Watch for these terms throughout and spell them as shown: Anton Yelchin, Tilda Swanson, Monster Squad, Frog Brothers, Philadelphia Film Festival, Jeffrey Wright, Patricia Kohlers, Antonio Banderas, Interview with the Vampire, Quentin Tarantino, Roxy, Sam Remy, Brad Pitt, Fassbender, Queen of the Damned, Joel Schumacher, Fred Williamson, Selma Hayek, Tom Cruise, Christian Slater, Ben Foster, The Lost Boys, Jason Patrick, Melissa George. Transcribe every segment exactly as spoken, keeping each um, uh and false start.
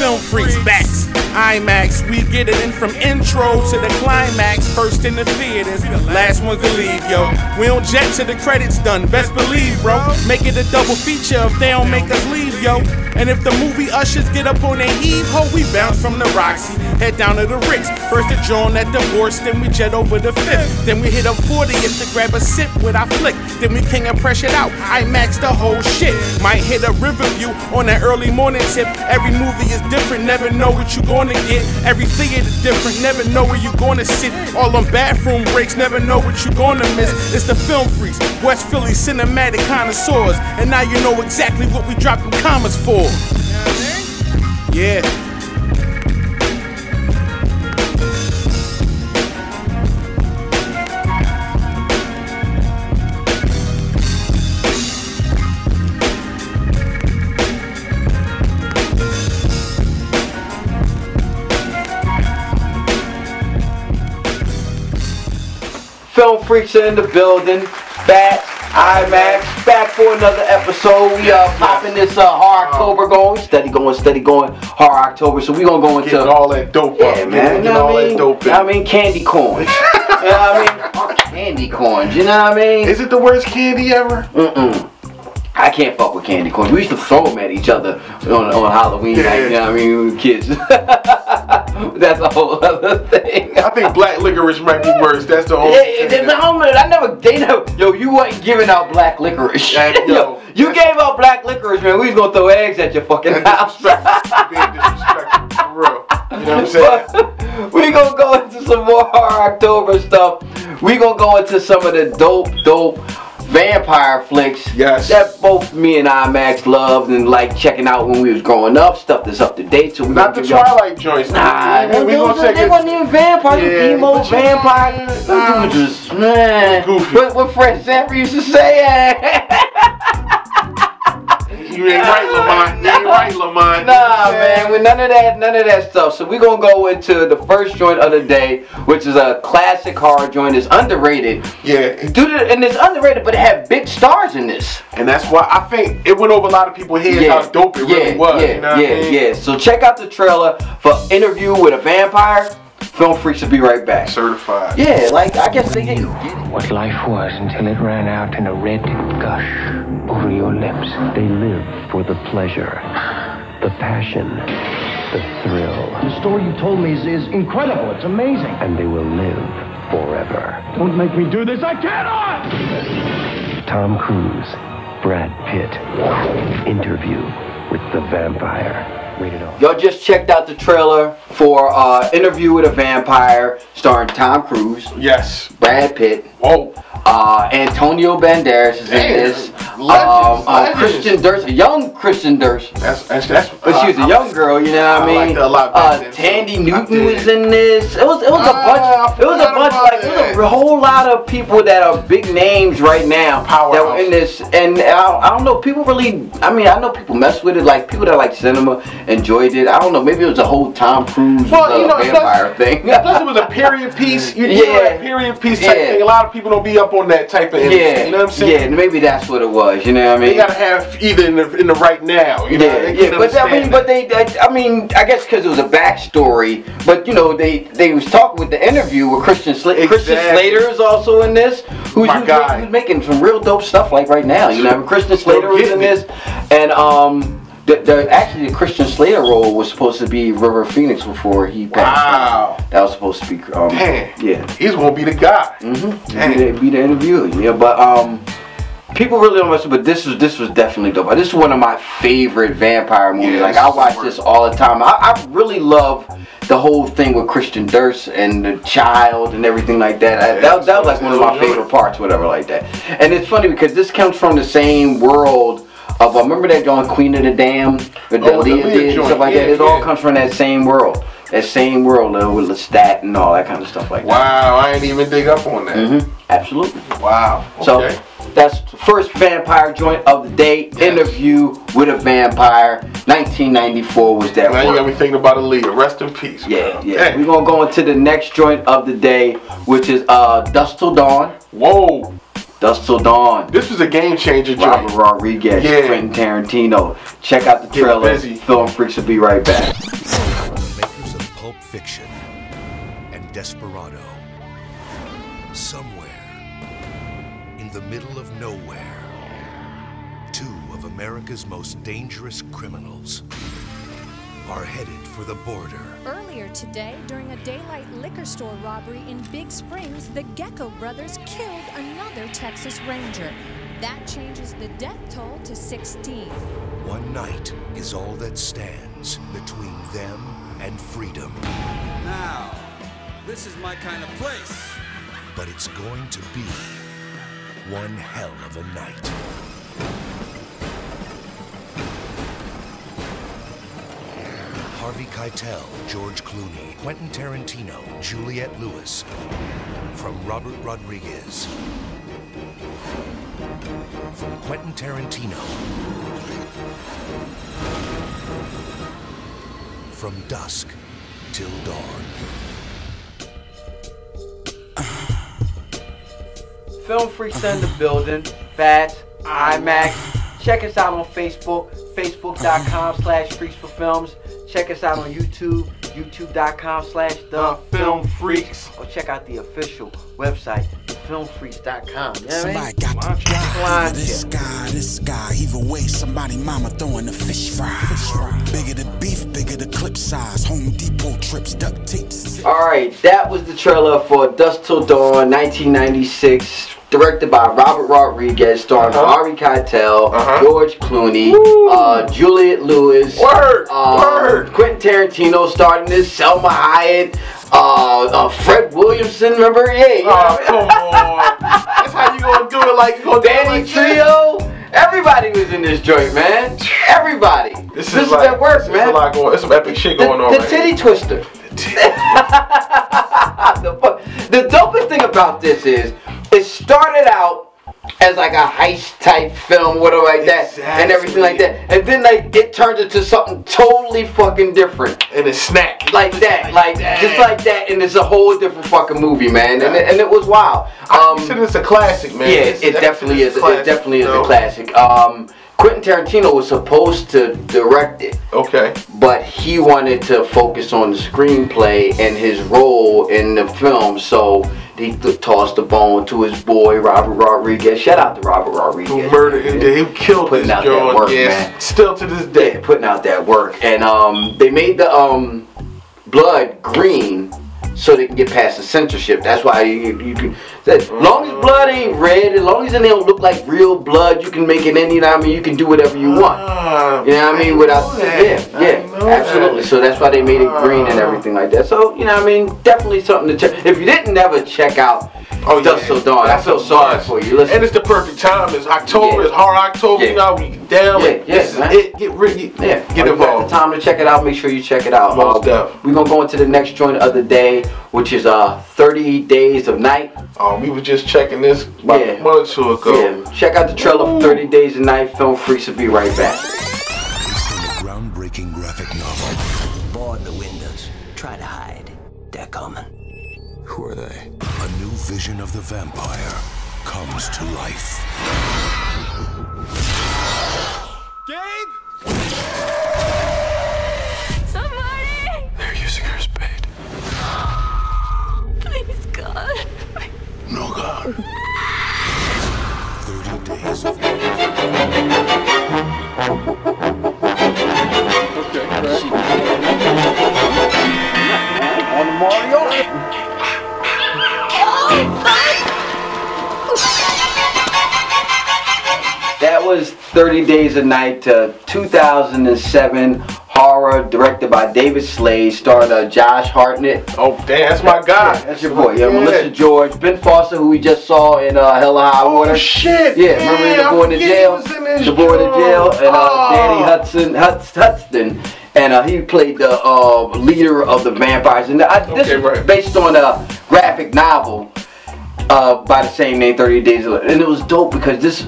Film Freaks, Batts, IMAX. We get it in from intro to the climax. First in the theaters, last one to leave, yo. We don't jet till the credits done, best believe, bro. Make it a double feature if they don't make us leave, yo. And if the movie ushers get up on their eve, ho, we bounce from the Roxy, head down to the Ritz. First to join at the worst, then we jet over the fifth. Then we hit up fortieth to grab a sip with our flick. Then we king and pressure it out, IMAX the whole shit. Might hit a river view on an early morning tip. Every movie is different, never know what you gonna get. Every theater is different, never know where you gonna sit. All them bathroom breaks, never know what you gonna miss. It's the Film Freaks, West Philly cinematic connoisseurs. And now you know exactly what we dropping commas for. Yeah. Film Freaks in the building. Batts, IMAX, back for another episode. We are uh, popping this uh, hard October going, steady going, steady going, hard October. So we gonna go into getting all that dope, yeah, up, man. You know all I mean? That dope. I mean, candy corn. You know what I mean? Candy corn. You know what I mean? Is it the worst candy ever? Mm mm. I can't fuck with candy corn. We used to throw them at each other on, on Halloween night, yeah. You know what I mean? We were kids. That's a whole other thing. I think black licorice might be worse. That's the whole yeah, thing. The whole, I never, they never, yo, you wasn't giving out black licorice. That, yo, yo, you gave out black licorice, man. We was gonna throw eggs at your fucking house. Disrespectful. Being disrespectful, for real. You know what I'm saying? But we gonna go into some more horror October stuff. We gonna go into some of the dope, dope vampire flicks, yes, that both me and IMAX loved and like checking out when we was growing up. Stuff that's up to date. So we not the Twilight joints. Nah, they, we they, gonna they, they wasn't even vampires. Yeah, emo vampire. Those uh, just man. What, what Fred Sanford used to say. You ain't right, Lamont. You ain't right, Lamont. Nah, man, with none of that, none of that stuff. So we gonna go into the first joint of the day, which is a classic horror joint. It's underrated. Yeah. Dude, and it's underrated, but it had big stars in this. And that's why I think it went over a lot of people's heads, yeah, how dope it, yeah, really was. Yeah, you know, yeah, I mean? Yeah. So check out the trailer for Interview with a Vampire. Film Freaks will be right back. Certified. Yeah, like I guess they didn't get it. What life was until it ran out in a red gush over your lips. They live for the pleasure, the passion, the thrill. The story you told me is, is incredible. It's amazing. And they will live forever. Don't make me do this. I cannot! Tom Cruise, Brad Pitt. Interview with the Vampire. Y'all just checked out the trailer for uh, Interview with a Vampire, starring Tom Cruise. Yes. Brad Pitt. Whoa. Uh, Antonio Banderas is in this. Um, uh, Christian Dunst, a young Christian Dunst. That's, that's, that's, but she was uh, a young girl, you know what I mean? I liked it a lot back then. Uh, Tandy Newton was in this. It was, it was uh, a bunch. It was a bunch, like it was a whole lot of people that are big names right now Power that were in this. And I, I don't know, people really. I mean, I know people mess with it, like people that like cinema enjoyed it. I don't know, maybe it was a whole Tom Cruise well, uh, you know, vampire thing. Plus, it was a period piece. You, you yeah, know, period piece type yeah. thing. A lot of people don't be up on that type of industry, yeah, you know what I'm saying? Yeah, maybe that's what it was. You know what I mean? They gotta have either in the, in the right now. You know, yeah, they yeah. But I mean, but they, they, I mean, I guess because it was a backstory. But you know, they, they was talking with the interview with Christian Slater. Exactly. Christian Slater is also in this. Who's, My who's, guy. who's making some real dope stuff like right now. You know, I mean, Christian Slater was in me. this, and um. The, the, actually, the Christian Slater role was supposed to be River Phoenix before he passed. Wow. That was supposed to be. Um, Damn. Yeah. He's gonna be the guy. Mm-hmm. Damn. Be the, be the interviewer. Yeah, but um, people really don't listen. But this was this was definitely dope. This is one of my favorite vampire movies. Yeah, like I watch this all the time. I, I really love the whole thing with Christian Dunst and the child and everything like that. I, that, that was like one of my favorite parts, whatever, like that. And it's funny because this comes from the same world. Of, uh, remember that joint Queen of the Damned, that oh, Leah did and stuff like yeah, that. It yeah. all comes from that same world, that same world uh, with Lestat and all that kind of stuff like that. Wow, I ain't even dig up on that. Mm-hmm. Absolutely. Wow. Okay. So that's the first vampire joint of the day. Yes. Interview with a Vampire, nineteen ninety-four was that. Now you got me thinking about a Leah. Rest in peace. Yeah, girl. yeah. Hey. We're gonna go into the next joint of the day, which is uh, Dusk Till Dawn. Whoa. Dusk Till Dawn. This was a game changer, Robert joint. Rodriguez, yeah. Quentin Tarantino. Check out the trailer. Film Freaks will be right back. The makers of Pulp Fiction and Desperado, somewhere in the middle of nowhere, two of America's most dangerous criminals are headed for the border. Earlier today, during a daylight liquor store robbery in Big Springs, the Gecko brothers killed another Texas Ranger. That changes the death toll to sixteen. One night is all that stands between them and freedom. Now, this is my kind of place. But it's going to be one hell of a night. Harvey Keitel, George Clooney, Quentin Tarantino, Juliette Lewis, from Robert Rodriguez, from Quentin Tarantino, from Dusk Till Dawn. Film Freaks in the building, Batts, IMAX. Check us out on Facebook, facebook dot com slash freaks for films. Check us out on YouTube, youtube dot com slash the film freaks. Or check out the official website, film freaks dot com. You know somebody I mean? got to fly. This guy, this guy. Either way, somebody mama throwing a fish fry. Fish fry. Bigger the beef, bigger the clip size. Home Depot trips, duct tapes. All right, that was the trailer for Dusk Till Dawn, nineteen ninety-six. Directed by Robert Rodriguez, starring uh-huh. Harvey Keitel, uh-huh. George Clooney, uh, Juliette Lewis, Word. Um, Word. Quentin Tarantino starting this, Selma Hayek, uh, uh, Fred Williamson, remember? Yeah. You know oh, I mean? Come on. That's how you gonna do it, like you gonna Danny do it like Trio. Everybody was in this joint, man. Everybody. This is, this is like, at work, this man. Is a lot going, it's some epic shit the, going on. The right titty here. Twister. The, titty. the, the dopest thing about this is, it started out as like a heist type film, whatever like exactly. that, and everything like that, and then like it turned into something totally fucking different. And a snack like that, like, like that. just like that, and it's a whole different fucking movie, man. Yeah. And, it, and it was wild. Um, I consider this a classic, man. Yeah, it's, it, definitely is, classic, it definitely is. It definitely is a classic. Um, Quentin Tarantino was supposed to direct it. Okay. But he wanted to focus on the screenplay and his role in the film, so he tossed the bone to his boy, Robert Rodriguez. Shout out to Robert Rodriguez. Who murdered him. He killed his out that work, yes. man. Still to this day. Yeah, putting out that work. And um, they made the um, blood green so they can get past the censorship. That's why you, you can... As long as blood ain't red, as long as it don't look like real blood, you can make it any, you know what I mean? You can do whatever you want. You know what I mean? Without, yeah, yeah, absolutely. So that's why they made it green and everything like that. So, you know what I mean? Definitely something to check. If you didn't ever check out oh, Dusk Till Dawn, I feel sorry for you. Listen. And it's the perfect time. It's October. Yeah. It's Horror October. Yeah. You know, we down. Yeah, yeah, this is it. Get ready. Yeah. Get involved. If you got the time to check it out, make sure you check it out. Most uh, we're going to go into the next joint of the day, which is uh, thirty days of night. Um, we were just checking this about yeah. a month or two ago. Yeah. Check out the trailer Ooh. for thirty days of night. Film Freaks will be right back. Based on the groundbreaking graphic novel. Board the windows. Try to hide. They're coming. Who are they? A new vision of the vampire comes to life. Gabe! Somebody! They're using her spade. Please, God. No God. thirty days of night. That was thirty days a night, uh, two thousand seven horror, directed by David Slade, starred uh, Josh Hartnett. Oh, damn, that's my guy. Yeah, that's your boy. Yeah, yeah. Melissa George, Ben Foster, who we just saw in uh, Hell or High Water. Oh, shit. Yeah, yeah, remember the boy in the jail? The boy in the jail, and uh, oh. Danny Hudson, Huts, Hudson. And uh, he played the uh, leader of the vampires. And I, this okay, right. was based on a graphic novel uh, by the same name, thirty days a night. And it was dope because this,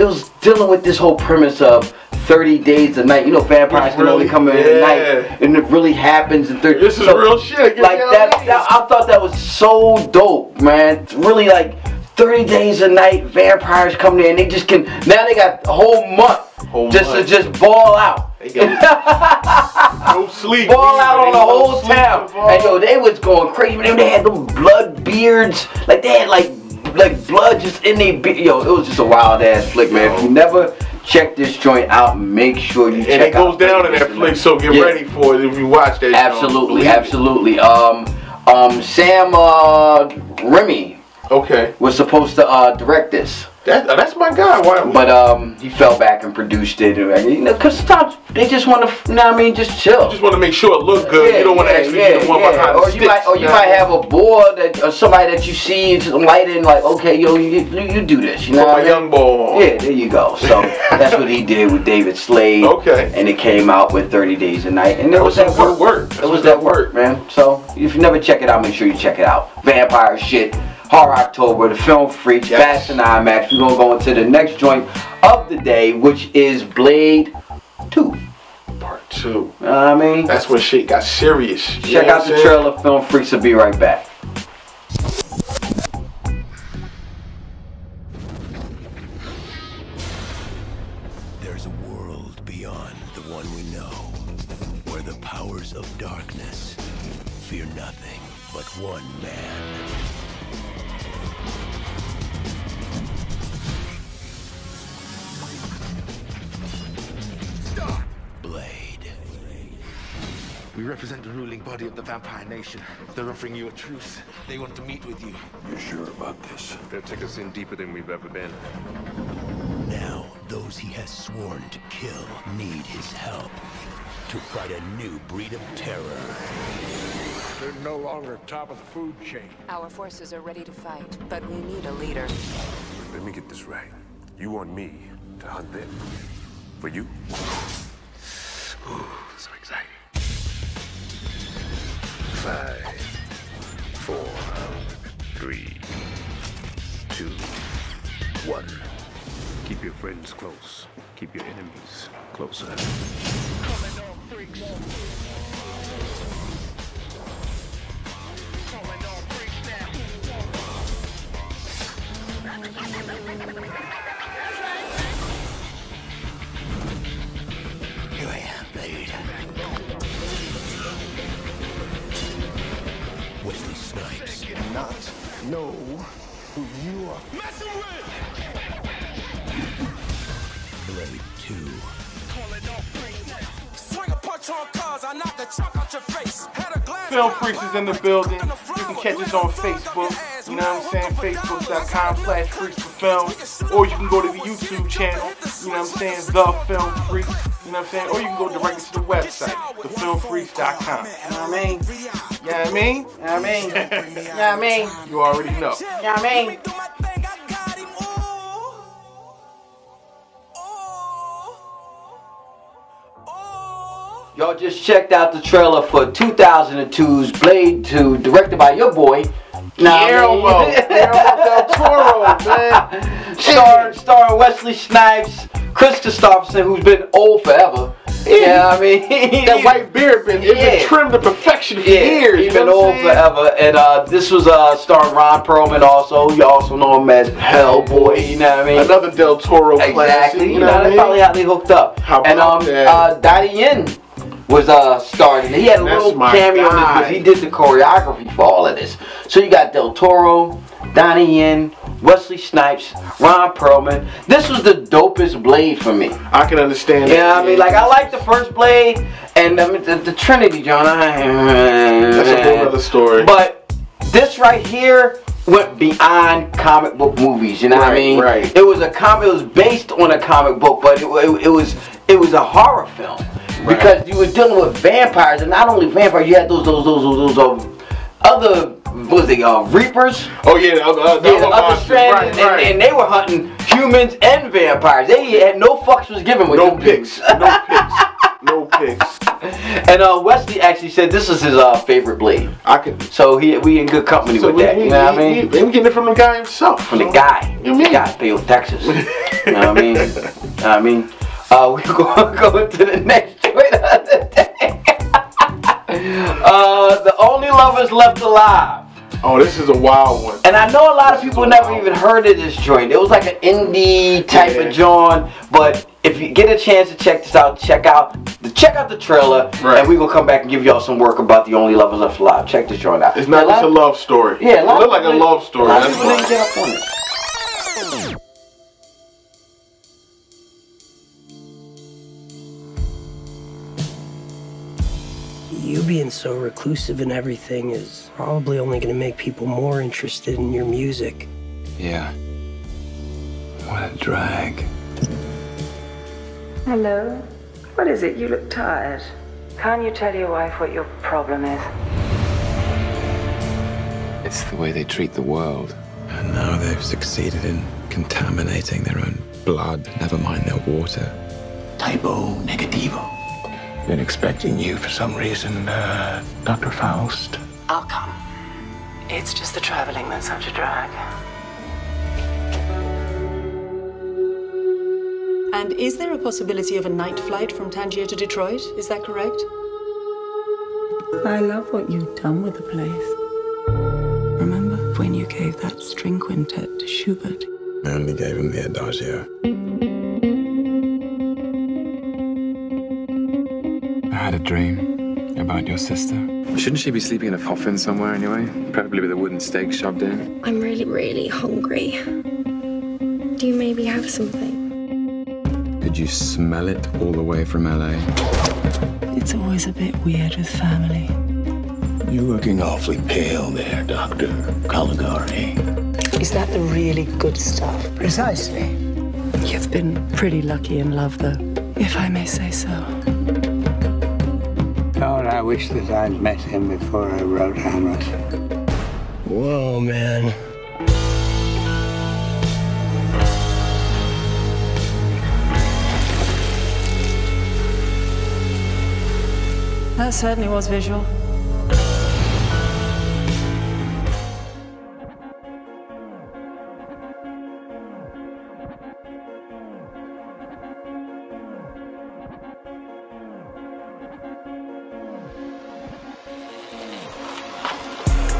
it was dealing with this whole premise of thirty days a night. You know, vampires really, can only come in yeah. at night, and it really happens in thirty. This is so, real shit. Get like that, that. I thought that was so dope, man. It's really like thirty days a night vampires come there and they just can, now they got a whole month whole just month. to just ball out. They got no sleep. Ball out on the whole town. And yo, they was going crazy. But they had them blood beards. Like they had like like blood just in their beard. Yo, it was just a wild ass flick, man. If you never check this joint out, make sure you and check it. And it goes out down in that flick, so get yeah. ready for it if you watch that. Absolutely, show. absolutely. Um um Sam uh Remy. Okay. Was supposed to uh, direct this. That, that's my guy. Why? But um, he fell back and produced it. And, you know, cause sometimes they just want to, you know what I mean, just chill. You just want to make sure it look good. Yeah, you don't yeah, want to actually yeah, be the one yeah. behind or the you sticks, might, Or you might have a board that, or somebody that you see lighting like, okay, yo, you, you do this. You know what I mean? Young boy. Yeah, there you go. So that's what he did with David Slade. Okay. And it came out with thirty days a night. And it was that work. work. It was that work, man. So if you never check it out, make sure you check it out. Vampire shit. Horror October, the Film Freaks, Batts and IMAX. We're gonna go into the next joint of the day, which is Blade Two. Part Two. You know what I mean? That's when shit got serious. Check out the trailer, Film Freaks, will be right back. There's a world beyond the one we know, where the powers of darkness fear nothing but one man. We represent the ruling body of the Vampire Nation. They're offering you a truce. They want to meet with you. You're sure about this? They'll take us in deeper than we've ever been. Now, those he has sworn to kill need his help to fight a new breed of terror. They're no longer top of the food chain. Our forces are ready to fight, but we need a leader. Let me get this right. You want me to hunt them? For you? Ooh, so exciting. Five, four, three, two, one. Keep your friends close. Keep your enemies closer. Here I am, Blade. Wesley Snipes cannot know who you are messing with. Blade two. Swing a punch on cars, I knock the chalk out your face. Had a glance. Film Freaks is in the building. You can catch us on Facebook. You know what I'm saying? Facebook dot com slash freaks for film. Or you can go to the YouTube channel. You know what I'm saying? The Film Freaks. You know what I'm saying? Or you can go directly to the website, the film freaks dot com. You know what I mean? You know what I mean? You know what I mean? You know what I mean? You already know. You know what I mean? Y'all just checked out the trailer for two thousand two's Blade two, directed by your boy, Guillermo Del Toro, man. Star, star Wesley Snipes. Chris Christopherson, who's been old forever. Yeah, you know I mean, that white beard been, it yeah. been trimmed to perfection for yeah, years. He's been old saying? forever, and uh, this was uh, starring Ron Perlman also. You also know him as Hellboy. You know what I mean? Another Del Toro classic. Exactly. You know, know that's probably how they hooked up. How and um, uh, Donnie Yen was uh starting. He had a that's little cameo in this because he did the choreography for all of this. So you got Del Toro, Donnie Yen, Wesley Snipes, Ron Perlman. This was the dopest Blade for me. I can understand that. Yeah, I mean, like, I like the first Blade and I mean, the, the Trinity, John. I, That's man. a whole other story. But this right here went beyond comic book movies. You know right, what I mean? Right. It was a comic. It was based on a comic book, but it, it, it was it was a horror film right. because you were dealing with vampires, and not only vampires, you had those those those those, those other. What was they, uh, Reapers? Oh yeah, the, uh, the yeah, other monsters. Strand, right, and, right. and they were hunting humans and vampires. They had no fucks was given with no picks. No picks. No picks. And uh, Wesley actually said this is his uh, favorite Blade. I could. So he, we in good company so with we, that. We, you know we, what I mean? We, we getting it from the guy himself. From the guy. You mean? The guy, Theo, Texas. You know what I mean? I mean, uh, we're gonna go to the next joint of the day. Uh, The Only Lovers Left Alive. Oh, this is a wild one. And I know a lot of people never even heard of this joint. It was like an indie type yeah. of joint, but if you get a chance to check this out, check out the check out the trailer, right. and we gonna come back and give y'all some work about The Only Lovers Left Alive. Check this joint out. It's not just a love story. Yeah, it looks like a love story. A lot of people didn't get up on it. You being so reclusive and everything is probably only going to make people more interested in your music. Yeah. What a drag. Hello. What is it? You look tired. Can't you tell your wife what your problem is? It's the way they treat the world. And now they've succeeded in contaminating their own blood, never mind their water. Typo negativo. Been expecting you for some reason, uh, Doctor Faust. I'll come. It's just the traveling that's such a drag. And is there a possibility of a night flight from Tangier to Detroit? Is that correct? I love what you've done with the place. Remember when you gave that string quintet to Schubert? I only gave him the adagio. I had a dream about your sister. Shouldn't she be sleeping in a coffin somewhere anyway? Preferably with a wooden stake shoved in. I'm really, really hungry. Do you maybe have something? Did you smell it all the way from L A? It's always a bit weird with family. You're looking awfully pale there, Doctor Caligari. Is that the really good stuff? Precisely. You've been pretty lucky in love, though, if I may say so. God, I wish that I'd met him before I wrote Hamlet. Whoa, man. That certainly was visual.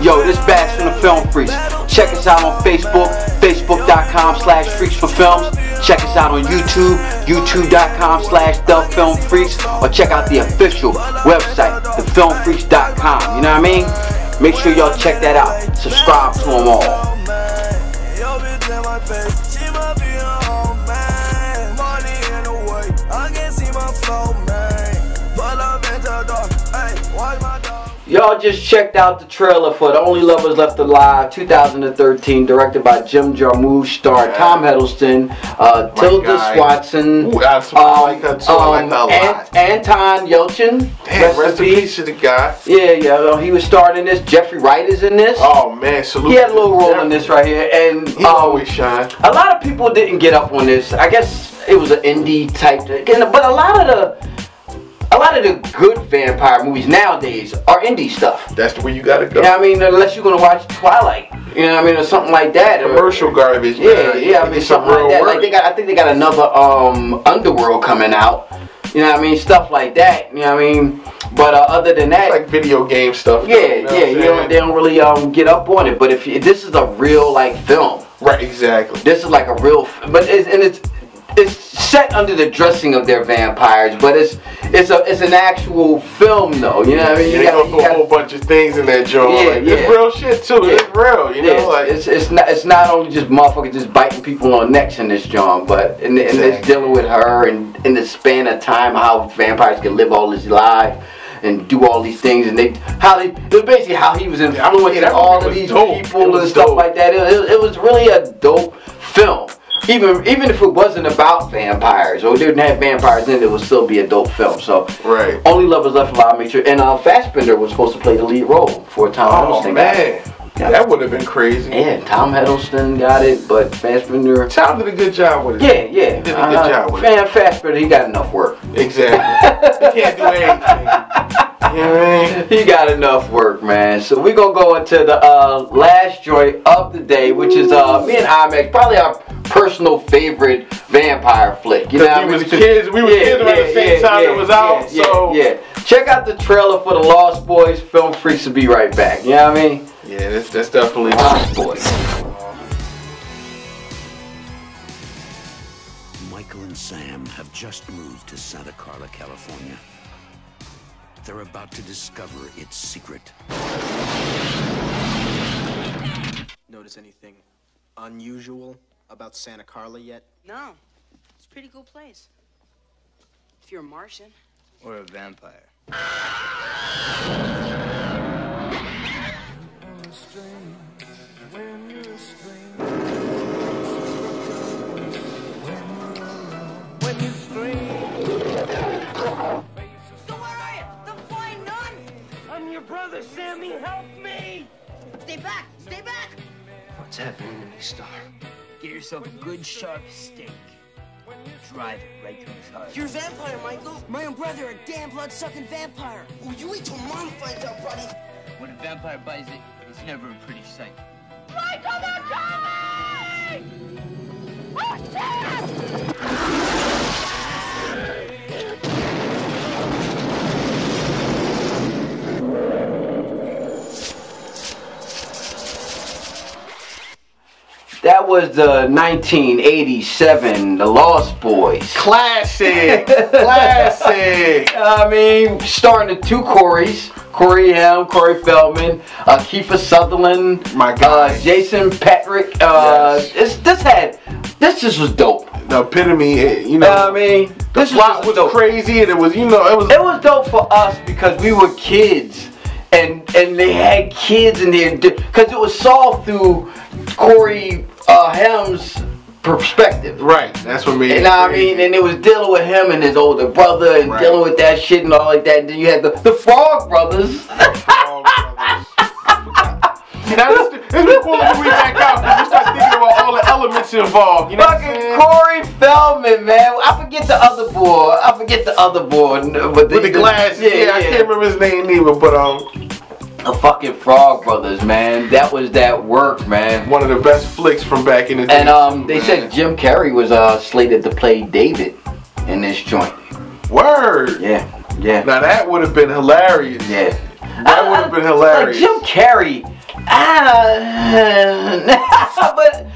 Yo, this Batts from the Film Freaks. Check us out on Facebook, facebook.com slash freaks for films. Check us out on YouTube, youtube.com slash the film freaks. Or check out the official website, the film freaks dot com. You know what I mean? Make sure y'all check that out. Subscribe to them all. Y'all just checked out the trailer for The Only Lovers Left Alive two thousand thirteen, directed by Jim Jarmusch, starred yeah. Tom Hiddleston, uh, Tilda guy. Swanson, Ooh, I like that too. Um, I like that a lot. Ant Anton Yelchin. Damn, rest in peace to the guy. Yeah, yeah, well, he was starred in this. Jeffrey Wright is in this. Oh man, salute. He had a little role Jeffrey. in this right here, and he um, always shine. A lot of people didn't get up on this. I guess it was an indie type thing, but a lot of the. A lot of the good vampire movies nowadays are indie stuff. That's the way you gotta go. You know what I mean? Unless you're gonna watch Twilight, you know what I mean, or something like that. Commercial or, garbage. Yeah, man. yeah. I mean, something like that. Work. Like they got, I think they got another um, Underworld coming out. You know what I mean? Stuff like that. You know what I mean? But uh, other than that, it's like video game stuff. Yeah, you know yeah. You know, they don't really um, get up on it. But if you, this is a real like film, right? Exactly. This is like a real, but it's, and it's. It's set under the dressing of their vampires, but it's it's a it's an actual film though. You know what I mean? You, you gotta, go you gotta, a whole bunch of things in that joint. Yeah, like, yeah. It's real shit too. Yeah. It's real. You know, it's, like it's it's not it's not only just motherfuckers just biting people on necks in this joint, but and, exactly. and it's dealing with her and in the span of time how vampires can live all this life and do all these things and they how they it was basically how he was influencing yeah, all of these dope. people and stuff dope. like that. It, it, it was really a dope film. Even even if it wasn't about vampires or didn't have vampires in it, it would still be a dope film. So, right. Only Lovers Left Alive, make sure. And uh, Fassbender was supposed to play the lead role for Tom Hiddleston. Oh man, yeah. that would have been crazy. Yeah, Tom Hiddleston got it, but Fassbender. Tom did a good job with it. Yeah, yeah, he did a good uh, job with man, it. Man, Fassbender, he got enough work. Exactly. He can't do anything. You know what I mean? He got enough work, man. So we're gonna go into the uh, last joint of the day, which is uh, me and IMAX, probably our personal favorite vampire flick. You know, we I mean? was kids. We were yeah, kids around yeah, the same yeah, time yeah, it was out. Yeah, so yeah, yeah, check out the trailer for The Lost Boys. Film Freaks will be right back. You know what I mean? Yeah, that's, that's definitely The Lost Boys. Michael and Sam have just moved to Santa Carla, California. They're about to discover its secret. Notice anything unusual about Santa Carla yet? No. It's a pretty cool place. If you're a Martian. Or a vampire. When you scream. I'm your brother, Sammy. Help me! Stay back! Stay back! What's happening to me, Star? Get yourself a good, sharp stake. Drive it right through his heart. You're a vampire, Michael. My own brother, a damn blood-sucking vampire. Oh, you wait till Mom finds out, buddy. When a vampire buys it, it's never a pretty sight. Michael, they're coming! Oh, shit! That was the nineteen eighty-seven The Lost Boys. Classic! Classic! I mean, starting the two Coreys. Corey Helm, Corey Feldman, uh, Kiefer Sutherland, my God, uh, Jason Patrick. Uh, yes. it's, this had, this just was dope. The epitome, it, you know. Uh, I mean, this plot was, was crazy, and it was, you know, it was. It was dope for us because we were kids, and and they had kids in there because it was solved through Corey uh, Helm's perspective. Right, that's what made it. And I mean, and it was dealing with him and his older brother and right. dealing with that shit and all like that. And then you had the, the Frog Brothers. The Frog Brothers. Now, this, this before we read back out, we start thinking about all the elements involved. You know Fucking what I'm Corey Feldman, man. I forget the other boy. I forget the other boy. With the, the glass. Yeah, yeah, yeah, I can't remember his name either, but um. The fucking Frog Brothers, man. That was that work, man. One of the best flicks from back in the day. And um, they said Jim Carrey was uh, slated to play David in this joint. Word. Yeah, yeah. Now that would have been hilarious. Yeah. That would have been hilarious. Like Jim Carrey, ah, but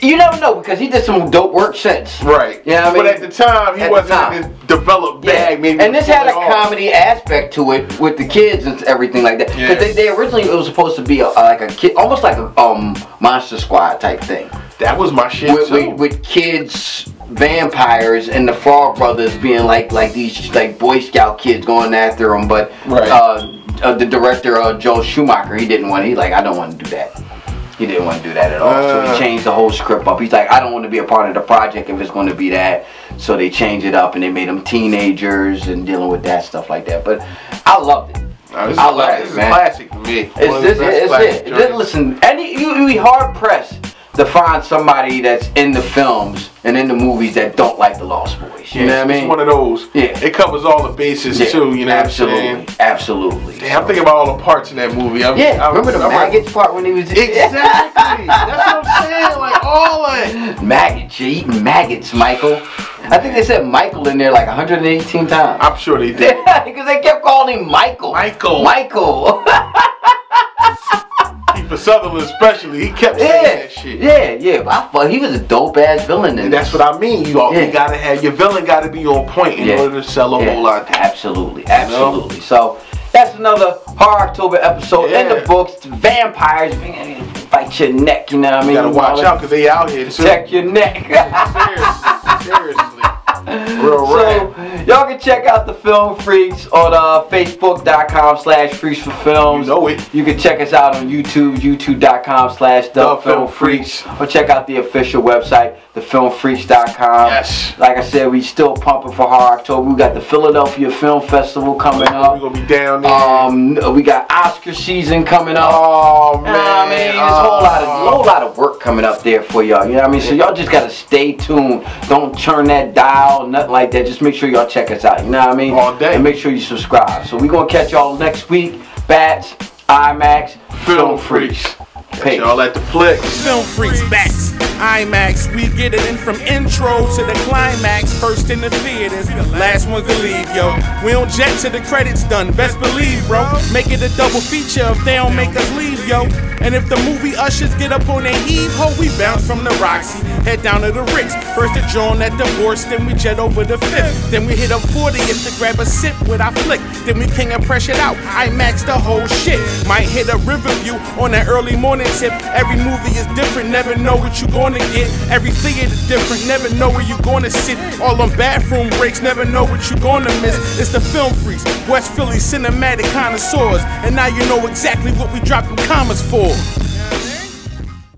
you never know because he did some dope work since. Right. Yeah. You know what I mean? But at the time, he wasn't in his developed bag. Yeah. And this had a comedy aspect to it with the kids and everything like that. Because yes. they, they originally it was supposed to be a, like a kid, almost like a um Monster Squad type thing. That was my shit with, too. With, with kids, vampires, and the Frog Brothers being like like these like Boy Scout kids going after them, but right. uh, uh, the director uh, Joel Schumacher, he didn't want. He like I don't want to do that. He didn't want to do that at all, uh, so he changed the whole script up. He's like, I don't want to be a part of the project if it's going to be that. So they changed it up and they made them teenagers and dealing with that stuff like that. But I loved it. I loved it, man. This is classic for me. It's this. It's it. Listen, any you, you'd be hard pressed to find somebody that's in the films and in the movies that don't like The Lost Boys. You yeah, know what I mean? It's one of those. Yeah. It covers all the bases, yeah, too, you know absolutely, what I'm saying? Absolutely. Damn, so. I'm thinking about all the parts in that movie. I'm, yeah, I'm, remember the I'm maggots like, part when he was... Exactly! That's what I'm saying, like all that. Maggots, you're eating maggots, Michael. I think they said Michael in there like one hundred eighteen times. I'm sure they did. Because they kept calling him Michael. Michael. Michael. For Sutherland especially, he kept saying yeah, that shit. Yeah, yeah, I fuck. He was a dope ass villain, and that's what I mean. You all, yeah. you gotta have your villain gotta be on point in yeah. order to sell a yeah. whole lot. Absolutely, absolutely. You know? So that's another Horror October episode yeah. in the books. Vampires, bite your neck. You know what I mean? You gotta watch out because they out here to protect your neck. Seriously, seriously. Real so y'all can check out the Film Freaks on uh, facebook dot com slash freaks for films. You know it. You can check us out on YouTube, youtube dot com slash the film freaks, or check out the official website, the film freaks dot com. Yes. Like I said, we still pumping for Horror October. We got the Philadelphia Film Festival coming up. We're gonna be down there. Um, we got Oscar season coming up. Oh man, I mean, there's a whole lot of whole lot of work coming up there for y'all. You know what I mean? So y'all just gotta stay tuned. Don't turn that dial. Nothing like that. Just make sure y'all check us out. You know what I mean? All day. And make sure you subscribe. So we're gonna catch y'all next week. Batts, IMAX, Film Freaks. Catch y'all at the flick. Film Freaks, Batts, IMAX. We get it in from intro to the climax. First in the theaters, last one to leave, yo. We don't jet till the credits done. Best believe, bro. Make it a double feature if they don't make us leave, yo. And if the movie ushers get up on their heave ho, we bounce from the Roxy, head down to the Ritz. First a joint at the Bourse, then we jet over the fifth. Then we hit up fortieth to grab a sip with our flick. Then we king and press it out, IMAX the whole shit. Might hit a River View on an early morning tip. Every movie is different, never know what you gonna get. Every theater's different, never know where you gonna sit. All on bathroom breaks, never know what you gonna miss. It's the Film Freaks, West Philly cinematic connoisseurs. And now you know exactly what we dropping commas for.